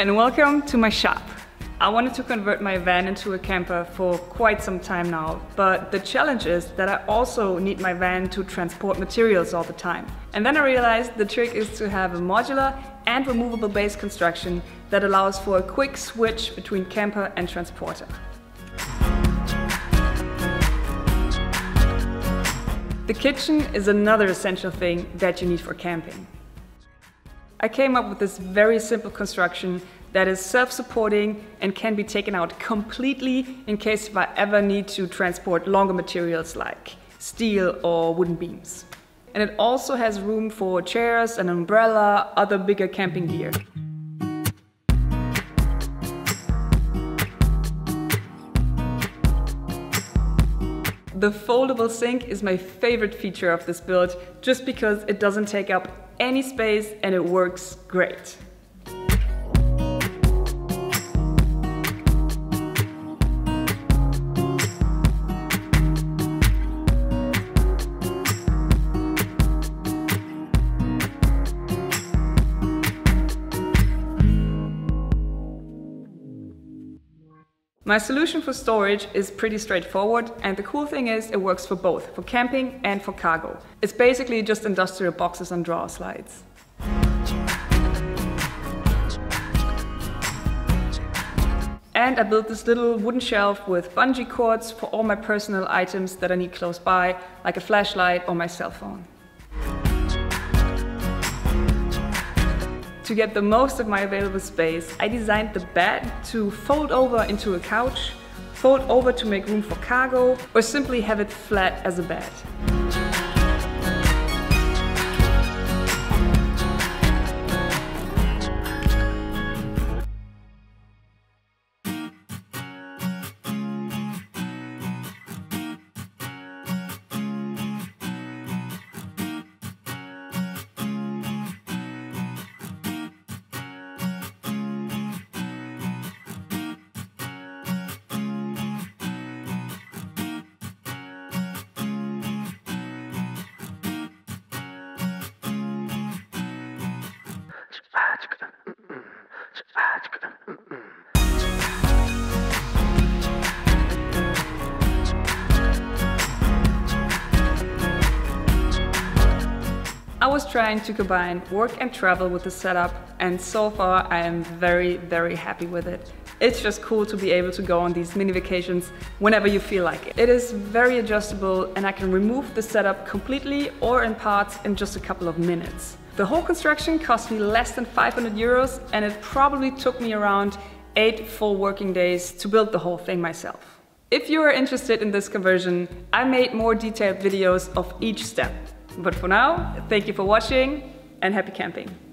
and welcome to my shop. I wanted to convert my van into a camper for quite some time now, but the challenge is that I also need my van to transport materials all the time. And then I realized the trick is to have a modular and removable base construction that allows for a quick switch between camper and transporter. The kitchen is another essential thing that you need for camping. I came up with this very simple construction that is self-supporting and can be taken out completely in case if I ever need to transport longer materials like steel or wooden beams. And it also has room for chairs, an umbrella, other bigger camping gear. The foldable sink is my favorite feature of this build just because it doesn't take up any space and it works great. My solution for storage is pretty straightforward, and the cool thing is it works for both, for camping and for cargo. It's basically just industrial boxes on drawer slides. And I built this little wooden shelf with bungee cords for all my personal items that I need close by, like a flashlight or my cell phone. To get the most of my available space, I designed the bed to fold over into a couch, fold over to make room for cargo, or simply have it flat as a bed. I was trying to combine work and travel with the setup, and so far I am very happy with it. It's just cool to be able to go on these mini vacations whenever you feel like it. It is very adjustable and I can remove the setup completely or in parts in just a couple of minutes. The whole construction cost me less than 500 euros and it probably took me around 8 full working days to build the whole thing myself. If you are interested in this conversion, I made more detailed videos of each step. But for now, thank you for watching and happy camping!